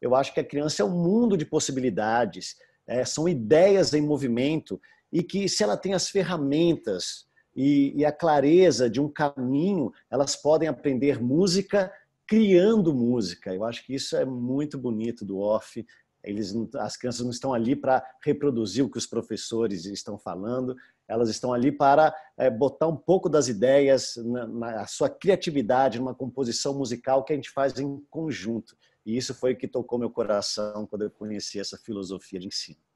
Eu acho que a criança é um mundo de possibilidades, são ideias em movimento, e que se ela tem as ferramentas e a clareza de um caminho, elas podem aprender música criando música. Eu acho que isso é muito bonito do Orff. As crianças não estão ali para reproduzir o que os professores estão falando, elas estão ali para botar um pouco das ideias, na sua criatividade, numa composição musical que a gente faz em conjunto. E isso foi o que tocou meu coração quando eu conheci essa filosofia de ensino.